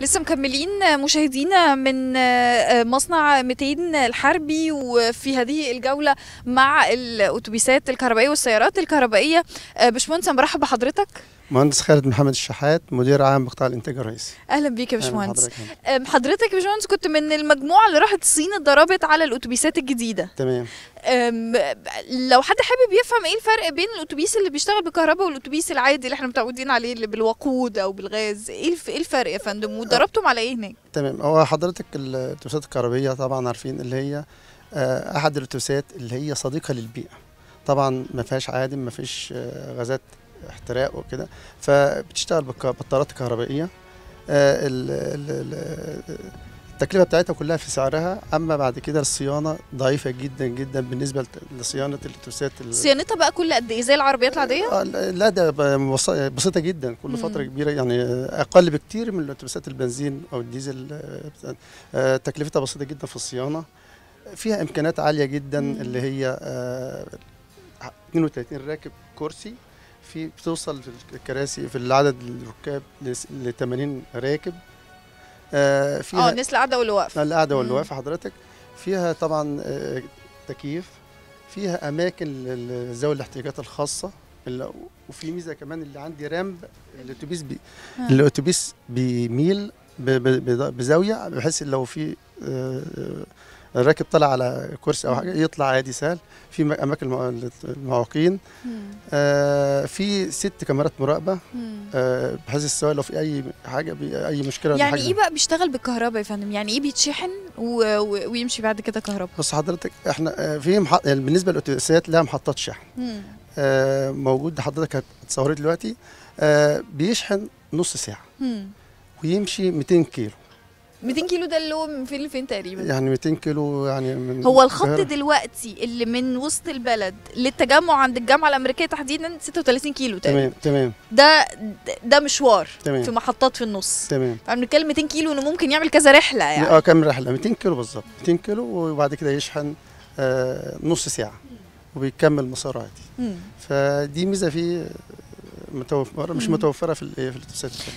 لسه مكملين مشاهدينا من مصنع 200 الحربي، وفي هذه الجولة مع الأتوبيسات الكهربائية والسيارات الكهربائية. باشمهندس مرحبا بحضرتك. مهندس خالد محمد الشحات، مدير عام قطاع الانتاج الرئيسي. اهلا بيك يا باشمهندس. حضرتك يا باشمهندس كنت من المجموعه اللي راحت الصين اتضربت على الاتوبيسات الجديده. تمام. لو حد حابب يفهم ايه الفرق بين الاتوبيس اللي بيشتغل بالكهرباء والاتوبيس العادي اللي احنا متعودين عليه اللي بالوقود او بالغاز، ايه الفرق يا فندم واتضربتم على ايه هناك؟ تمام. هو حضرتك الاتوبيسات الكهربائيه طبعا عارفين اللي هي احد الاتوبيسات اللي هي صديقه للبيئه، طبعا ما فيهاش عادم، ما فيش غازات احتراق وكده، فبتشتغل بطارات كهربائيه. التكلفه بتاعتها كلها في سعرها، اما بعد كده الصيانه ضعيفه جدا جدا بالنسبه لصيانه الاتوبيسات. صيانتها بقى كل قد ايه زي العربيات العاديه؟ لا ده بسيطه جدا، كل فتره كبيره، يعني اقل بكتير من الاتوبيسات البنزين او الديزل. تكلفتها بسيطه جدا في الصيانه، فيها امكانات عاليه جدا اللي هي 32 راكب كرسي، في بتوصل في الكراسي في العدد الركاب ل 80 راكب. فيها الناس اللي قاعده واللي واقفه، حضرتك فيها طبعا تكييف، فيها اماكن ذوي الاحتياجات الخاصه، وفي ميزه كمان اللي عندي رامب الاتوبيس الاتوبيس بيميل بزاويه بحيث لو في الراكب طلع على كرسي او حاجه يطلع عادي سهل. في اماكن المعاقين، في 6 كاميرات مراقبه بحيث السواق لو في اي حاجه اي مشكله. يعني ايه بقى بيشتغل بالكهرباء يا فندم؟ يعني ايه بيتشحن ويمشي بعد كده كهرباء؟ بص حضرتك احنا في بالنسبه للاتوبيسات لها محطات شحن موجود، حضرتك هتصوري دلوقتي. بيشحن نص ساعه ويمشي 200 كيلو. 200 كيلو ده اللي هو من فين لفين تقريبا؟ يعني 200 كيلو يعني من هو الخط دلوقتي اللي من وسط البلد للتجمع عند الجامعه الامريكيه تحديدا 36 كيلو تقريبا. تمام. ده مشوار. تمام. في محطات في النص. تمام. فبنتكلم 200 كيلو انه ممكن يعمل كذا رحله يعني. كام رحله؟ 200 كيلو بالظبط، 200 كيلو وبعد كده يشحن نص ساعه وبيكمل مساره عادي. فدي ميزه فيه مش متوفره في الاتوبيسات.